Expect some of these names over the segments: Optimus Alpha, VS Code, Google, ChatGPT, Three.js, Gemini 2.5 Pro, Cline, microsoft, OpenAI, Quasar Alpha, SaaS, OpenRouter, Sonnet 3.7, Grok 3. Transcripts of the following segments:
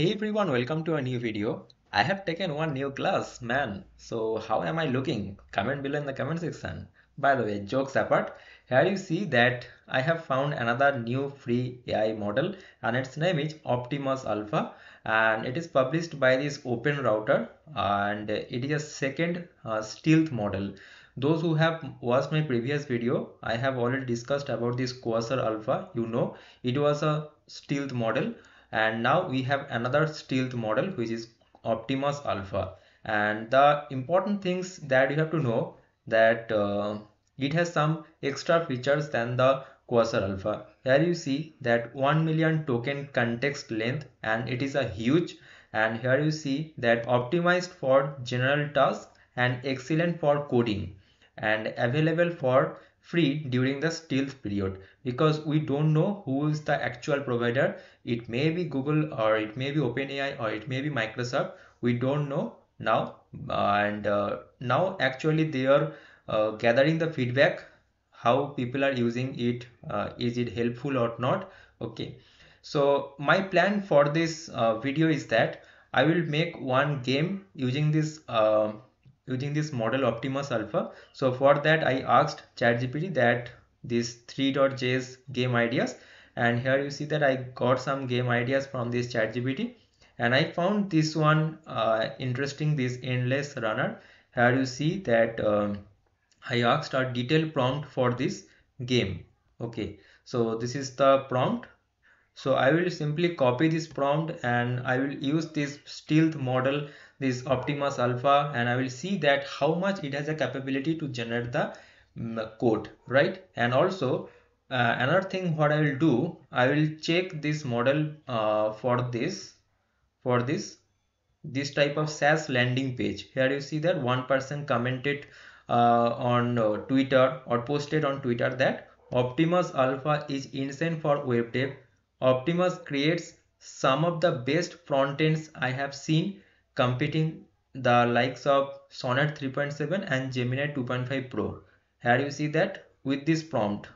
Hey everyone, welcome to a new video. I have taken one new class, man. So how am I looking? Comment below in the comment section. By the way, jokes apart, here you see that I have found another new free AI model and its name is Optimus Alpha and it is published by this OpenRouter and it is a second stealth model. Those who have watched my previous video, I have already discussed about this Quasar Alpha. You know, it was a stealth model and now we have another stealth model which is Optimus Alpha. And the important things that you have to know that it has some extra features than the Quasar Alpha. Here you see that 1 million token context length and it is a huge, and here you see that optimized for general tasks and excellent for coding and available for free during the stealth period, because we don't know who is the actual provider. It may be Google or it may be OpenAI or it may be Microsoft. We don't know now, and now actually they are gathering the feedback, how people are using it, is it helpful or not. Okay, so my plan for this video is that I will make one game using this model Optimus Alpha. So for that I asked ChatGPT that this Three.js game ideas, and here you see that I got some game ideas from this ChatGPT. And I found this one interesting, this endless runner. Here you see that I asked a detailed prompt for this game. Okay, so this is the prompt. So I will simply copy this prompt and I will use this stealth model, this Optimus Alpha, and I will see that how much it has a capability to generate the code, right? And also another thing what I will do, I will check this model for this type of SaaS landing page. Here you see that one person commented on Twitter or posted on Twitter that Optimus Alpha is insane for web dev. Optimus creates some of the best front ends I have seen, competing the likes of Sonnet 3.7 and Gemini 2.5 Pro. Here you see that with this prompt,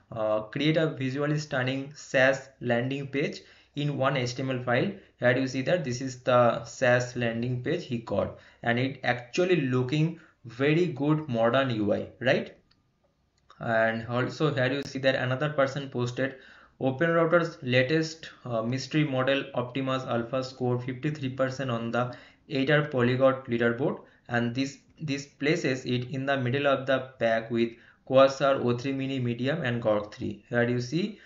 create a visually stunning SaaS landing page in one HTML file. Here you see that this is the SaaS landing page he got, and it actually looking very good modern UI, right? And also here you see that another person posted OpenRouter's latest mystery model Optimus Alpha scored 53% on the 8R polyglot leaderboard, and this places it in the middle of the pack with Quasar, O3 mini medium and Grok 3. Here you see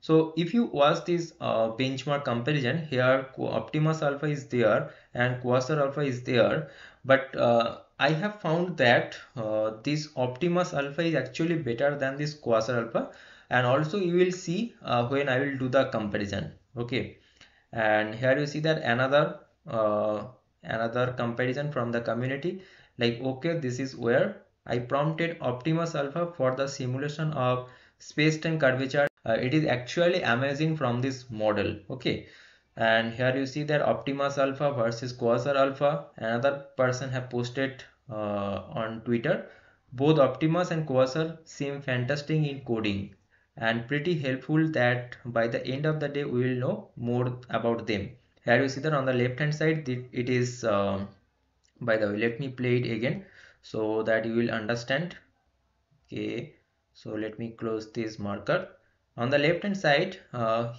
so if you watch this benchmark comparison, here Optimus Alpha is there and Quasar Alpha is there, but I have found that this Optimus Alpha is actually better than this Quasar Alpha, and also you will see when I will do the comparison. Okay, and here you see that another comparison from the community, like okay, this is where I prompted Optimus Alpha for the simulation of space-time curvature. It is actually amazing from this model. Okay, and here you see that Optimus Alpha versus Quasar Alpha. Another person have posted on Twitter, both Optimus and Quasar seem fantastic in coding and pretty helpful, that by the end of the day we will know more about them. Here you see that on the left hand side it is, by the way, let me play it again so that you will understand. Okay, so let me close this marker. On the left hand side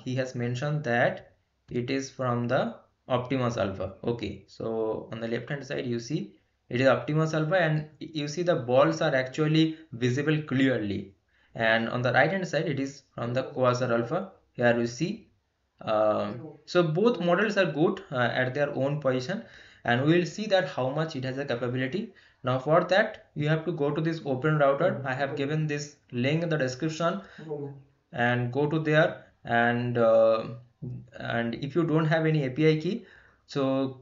he has mentioned that it is from the Optimus Alpha. Okay, so on the left hand side you see it is Optimus Alpha, and you see the balls are actually visible clearly. And on the right hand side it is from the Quasar Alpha. Here you see so both models are good at their own position, and we will see that how much it has a capability. Now for that you have to go to this OpenRouter. I have given this link in the description, and go to there, and if you don't have any API key, so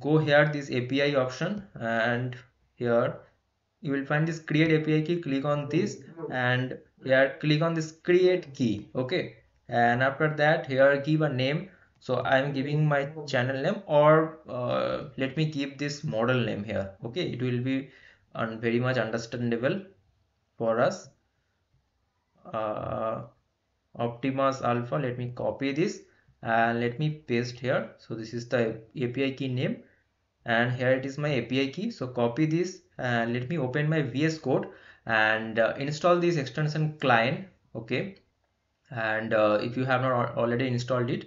go here this API option, and here you will find this create API key. Click on this, and here click on this create key. Okay, and after that here give a name. So I am giving my channel name, or let me keep this model name here. Okay, it will be very much understandable for us. Optimus Alpha, let me copy this, and let me paste here. So this is the API key name, and here it is my API key. So copy this and let me open my VS Code and install this extension Cline. Okay, and if you have not already installed it,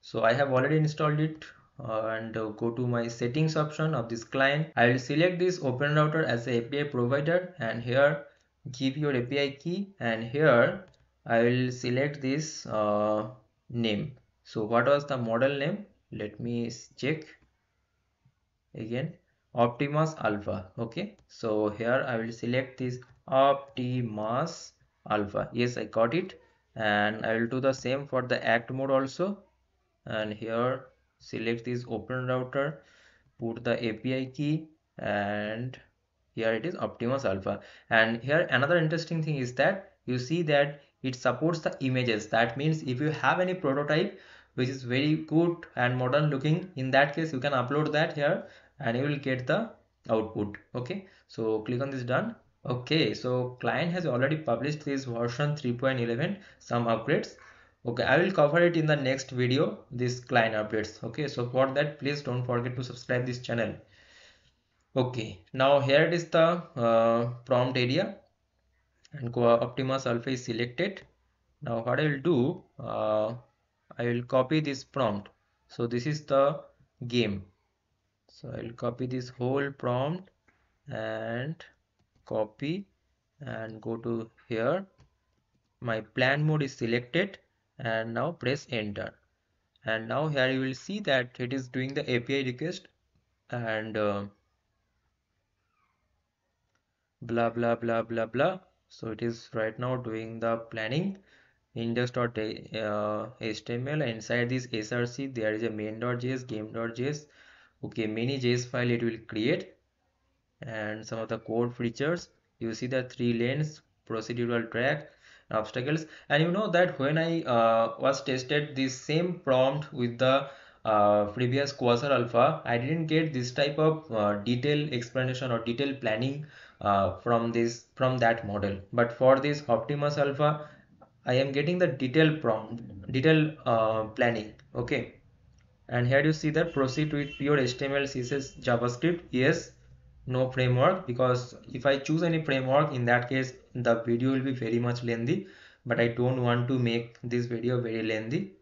so I have already installed it, and go to my settings option of this Cline. I will select this OpenRouter as the API provider, and here give your API key, and here I will select this name. So what was the model name? Let me check again. Optimus Alpha. Okay, so here I will select this Optimus Alpha. Yes, I got it, and I will do the same for the act mode also, and here select this OpenRouter, put the API key, and here it is Optimus Alpha. And here another interesting thing is that you see that it supports the images. That means if you have any prototype which is very good and modern looking, in that case you can upload that here and you will get the output. Okay, so click on this done. Okay, so Cline has already published this version 3.11, some upgrades. Okay, I will cover it in the next video, this Cline updates. Okay, so for that please don't forget to subscribe this channel. Okay, now here it is the prompt area, and Optimus Alpha is selected. Now what I will do, I will copy this prompt. So this is the game, so I will copy this whole prompt and copy and go to here. My plan mode is selected, and now press enter, and now here you will see that it is doing the API request and blah blah blah blah blah. So it is right now doing the planning index.html. Inside this src there is a main.js, game.js, okay, many js file it will create, and some of the core features you see the 3 lanes, procedural track, obstacles. And you know that when I was tested this same prompt with the previous Quasar Alpha, I didn't get this type of detailed explanation or detailed planning from that model. But for this Optimus Alpha I am getting the detailed prompt, detailed planning. Okay, and here you see that proceed with pure HTML, CSS, JavaScript. Yes, no framework, because if I choose any framework, in that case the video will be very much lengthy, but I don't want to make this video very lengthy.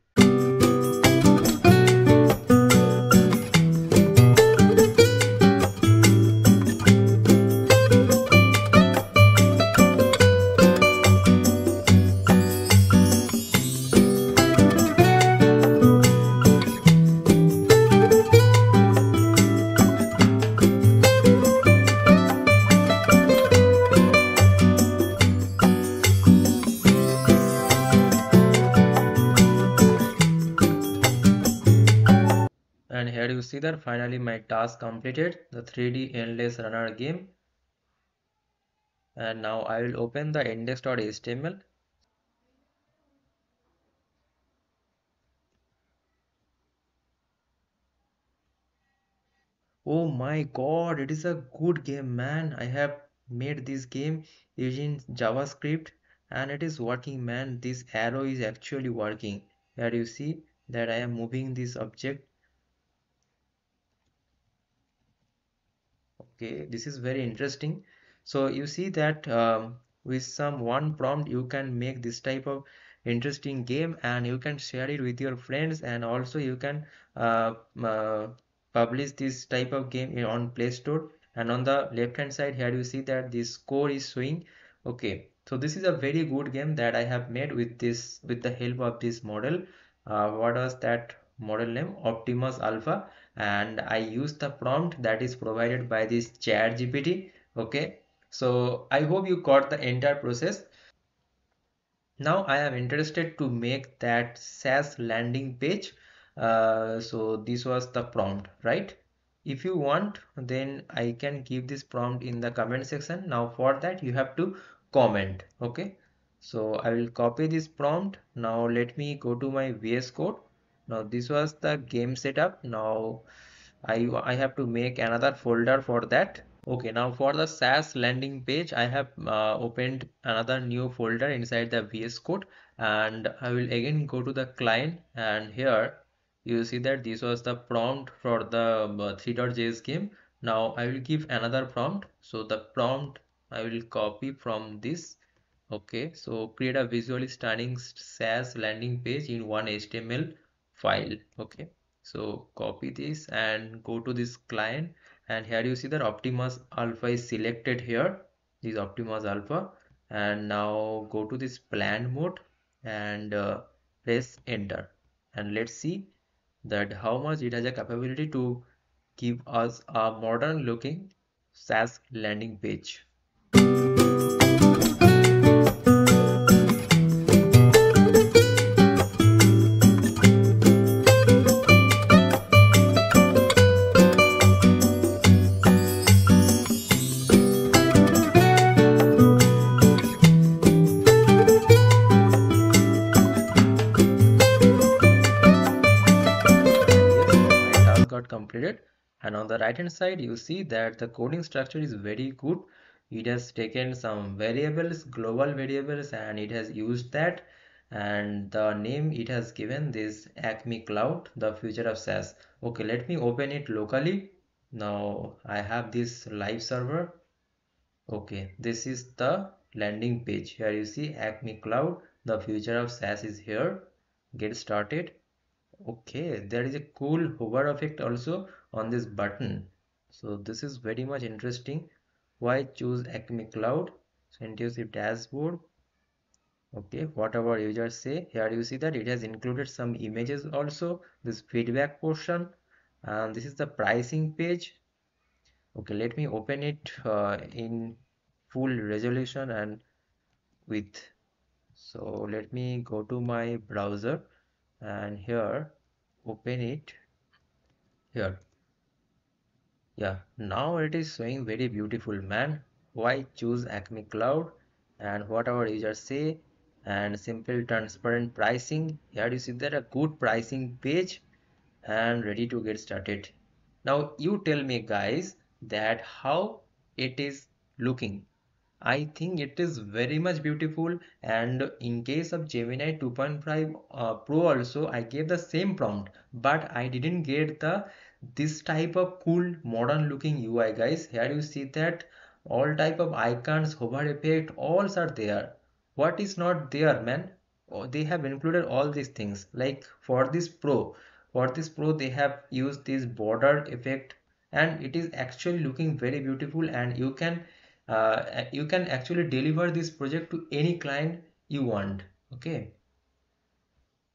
And here you see that finally my task completed, the 3D endless runner game. And now I will open the index.html. Oh my god, it is a good game, man. I have made this game using JavaScript and it is working, man. This arrow is actually working. Here you see that I am moving this object. Okay, this is very interesting. So you see that with some one prompt you can make this type of interesting game, and you can share it with your friends, and also you can publish this type of game on Play Store. And on the left hand side here you see that this score is showing. Okay, so this is a very good game that I have made with this, with the help of this model. What was that model name? Optimus Alpha. And I use the prompt that is provided by this ChatGPT. Okay, so I hope you got the entire process. Now I am interested to make that SaaS landing page. So this was the prompt, right? If you want, then I can give this prompt in the comment section. Now for that you have to comment. Okay, so I will copy this prompt. Now let me go to my VS Code. Now this was the game setup. Now I have to make another folder for that. Okay, now for the SaaS landing page I have opened another new folder inside the VS Code, and I will again go to the Cline, and here you see that this was the prompt for the Three.js game. Now I will give another prompt. So the prompt I will copy from this. Okay, so create a visually stunning SaaS landing page in one HTML file. Okay, so copy this and go to this Cline, and here you see that Optimus Alpha is selected here. This is Optimus Alpha, and now go to this plan mode and press enter, and let's see that how much it has a capability to give us a modern looking SaaS landing page. Completed, and on the right hand side you see that the coding structure is very good. It has taken some variables, global variables, and it has used that, and the name it has given this Acme Cloud, the future of SaaS. Okay, let me open it locally. Now I have this live server. Okay, this is the landing page. Here you see Acme Cloud, the future of SaaS is here. Get started. Okay, there is a cool hover effect also on this button, so this is very much interesting. Why choose Acme Cloud? So intuitive dashboard. Okay, whatever users say. Here you see that it has included some images also, this feedback portion, and this is the pricing page. Okay, let me open it in full resolution and width. So let me go to my browser and here open it here. Yeah, now it is showing very beautiful, man. Why choose Acme Cloud, and what our users say, and simple transparent pricing. Here you see that a good pricing page and ready to get started. Now you tell me guys that how it is looking. I think it is very much beautiful, and in case of Gemini 2.5 Pro also I gave the same prompt, but I didn't get this type of cool modern looking UI guys. Here you see that all type of icons, hover effect, all are there. What is not there, man? Oh, they have included all these things. Like for this Pro they have used this border effect, and it is actually looking very beautiful, and you can actually deliver this project to any client you want. Okay,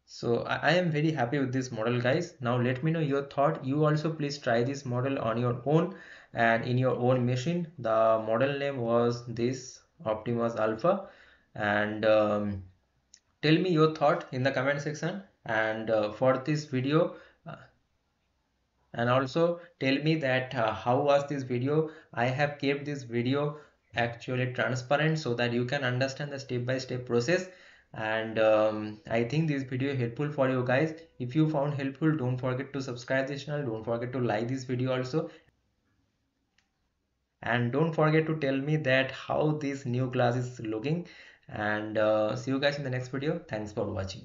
so I am very happy with this model guys. Now let me know your thought. You also please try this model on your own and in your own machine. The model name was this Optimus Alpha, and tell me your thought in the comment section, and for this video. And also tell me that how was this video. I have kept this video actually transparent so that you can understand the step-by-step process, and I think this video helpful for you guys. If you found helpful, don't forget to subscribe this channel, don't forget to like this video also, and don't forget to tell me that how this new class is looking, and see you guys in the next video. Thanks for watching.